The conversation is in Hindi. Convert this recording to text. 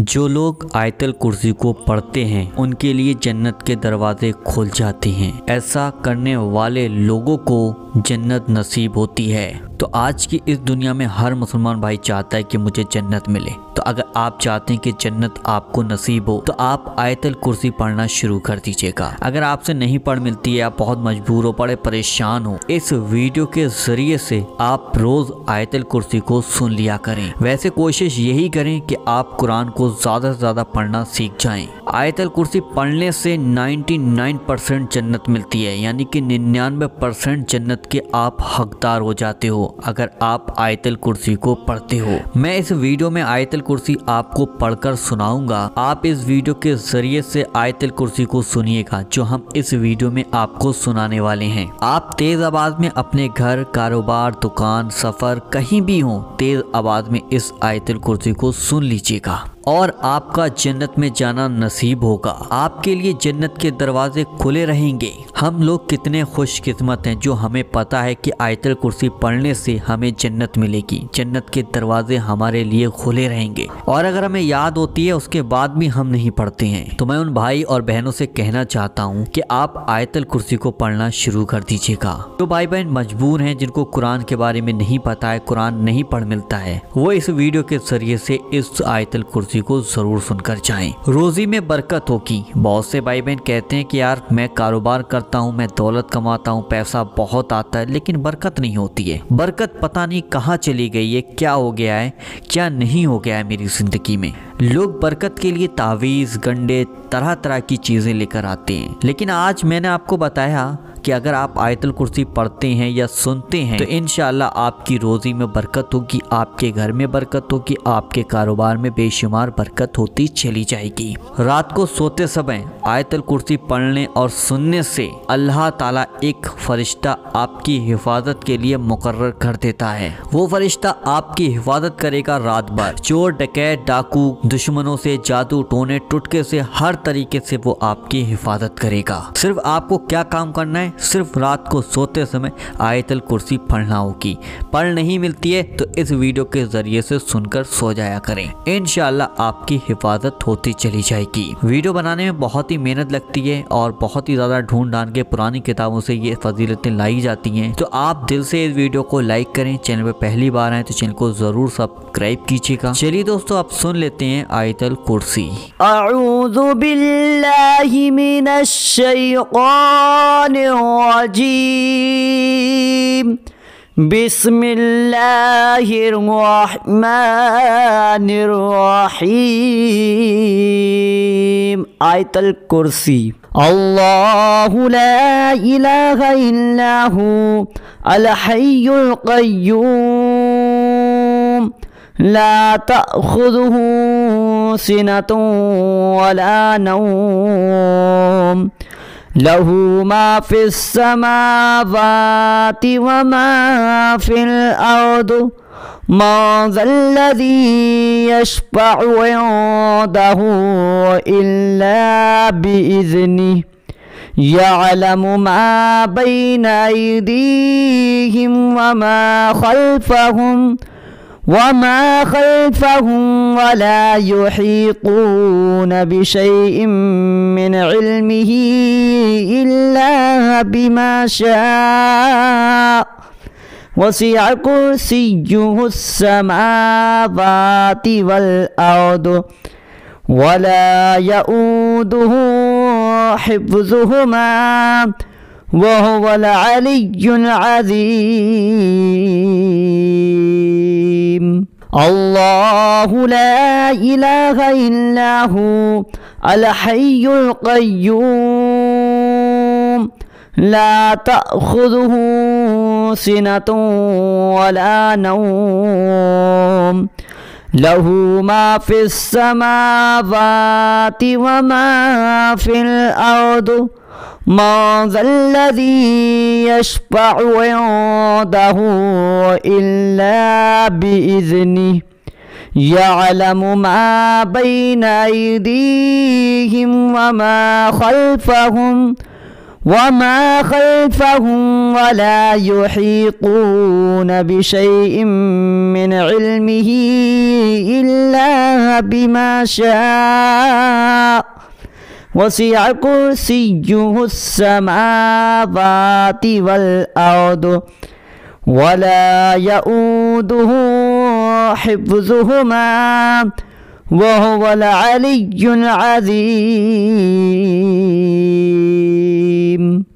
जो लोग आयतल कुर्सी को पढ़ते हैं उनके लिए जन्नत के दरवाजे खुल जाते हैं। ऐसा करने वाले लोगों को जन्नत नसीब होती है। तो आज की इस दुनिया में हर मुसलमान भाई चाहता है कि मुझे जन्नत मिले। तो अगर आप चाहते हैं कि जन्नत आपको नसीब हो तो आप आयतल कुर्सी पढ़ना शुरू कर दीजिएगा। अगर आपसे नहीं पढ़ मिलती है, आप बहुत मजबूर हो, बड़े परेशान हो, इस वीडियो के जरिए से आप रोज आयतल कुर्सी को सुन लिया करें। वैसे कोशिश यही करें कि आप कुरान को ज्यादा से ज्यादा पढ़ना सीख जाएं। आयतल कुर्सी पढ़ने से 99% जन्नत मिलती है, यानी कि 99% जन्नत के आप हकदार हो जाते हो अगर आप आयतल कुर्सी को पढ़ते हो। मैं इस वीडियो में आयतल कुर्सी आपको पढ़कर सुनाऊंगा। आप इस वीडियो के जरिए से आयतल कुर्सी को सुनिएगा जो हम इस वीडियो में आपको सुनाने वाले हैं। आप तेज आवाज में अपने घर, कारोबार, दुकान, सफर कहीं भी हो, तेज आवाज में इस आयतल कुर्सी को सुन लीजिएगा और आपका जन्नत में जाना नसीब होगा। आपके लिए जन्नत के दरवाजे खुले रहेंगे। हम लोग कितने खुशकिस्मत हैं जो हमें पता है कि आयतल कुर्सी पढ़ने से हमें जन्नत मिलेगी। जन्नत के दरवाजे हमारे लिए खुले रहेंगे और अगर हमें याद होती है उसके बाद भी हम नहीं पढ़ते हैं तो मैं उन भाई और बहनों से कहना चाहता हूँ कि आप आयतल कुर्सी को पढ़ना शुरू कर दीजिएगा। जो भाई बहन मजबूर हैं, जिनको कुरान के बारे में नहीं पता है, कुरान नहीं पढ़ मिलता है, वो इस वीडियो के जरिए से इस आयतल कुर्सी को जरूर सुनकर जाएं। रोजी में बरकत होगी। बहुत से भाई बहन कहते हैं कि यार मैं कारोबार करता हूँ, मैं दौलत कमाता हूँ, पैसा बहुत आता है लेकिन बरकत नहीं होती है। बरकत पता नहीं कहाँ चली गई है, क्या हो गया है, क्या नहीं हो गया है मेरी जिंदगी में। लोग बरकत के लिए तावीज़, गंडे, तरह तरह की चीजें लेकर आते हैं। लेकिन आज मैंने आपको बताया कि अगर आप आयतल कुर्सी पढ़ते हैं या सुनते हैं तो इंशाल्लाह आपकी रोजी में बरकत होगी, आपके घर में बरकत होगी, आपके कारोबार में बेशुमार बरकत होती चली जाएगी। रात को सोते समय आयतल कुर्सी पढ़ने और सुनने से अल्लाह ताला एक फरिश्ता आपकी हिफाजत के लिए मुकर्रर कर देता है। वो फरिश्ता आपकी हिफाजत करेगा रात भर। चोर, डकैत, डाकू, दुश्मनों से, जादू टोने टुटके से, हर तरीके से वो आपकी हिफाजत करेगा। सिर्फ आपको क्या काम करना है, सिर्फ रात को सोते समय आयतल कुर्सी पढ़ना होगी। पढ़ नहीं मिलती है तो इस वीडियो के जरिए से सुनकर सो जाया करें, इंशाल्लाह आपकी हिफाजत होती चली जाएगी। वीडियो बनाने में बहुत ही मेहनत लगती है और बहुत ही ज्यादा ढूंढ डांड के पुरानी किताबों से ये फजीलतें लाई जाती हैं। तो आप दिल से इस वीडियो को लाइक करें। चैनल पे पहली बार आए तो चैनल को जरूर सब्सक्राइब कीजिएगा। चलिए दोस्तों आप सुन लेते हैं आयतल कुर्सी। अऊज़ु बिल्लाहि मिनश शैतानिर रजीम। बिस्मिल्लाहिर्रहमानिर्रहीम। आयतल कुर्सी। अल्लाहु ला इलाहा इल्ला हु अल हय्युल क़य्यूम ला तअख़ुज़ुहु सिनतुन वला नौम लहू मा फिस समावाति व मा फिल अर्द मा ज़ल्लज़ी यश्फ़अु इंदहु इल्ला बिइज़निहि यअलमु मा बैना अयदीहिम وما خلفهم ولا يحيطون بشيء من علمه إلا بما شاء وسع كرسيه السماوات والأرض ولا يؤوده حفظهما وهو العلي العظيم الله لا إله إلا هو الحي القيوم لا تأخذه سنة ولا نوم له ما في السماوات وما في الأرض ما ذا الذي يشفع عنده إلا بإذنه يعلم ما بين أيديهم وما خلفهم وما خلفهم ولا يحيطون بشيء من علمه إلا بما شاء وسع كرسيه السماوات والأرض ولا يؤوده حفظهما وهو العلي العظيم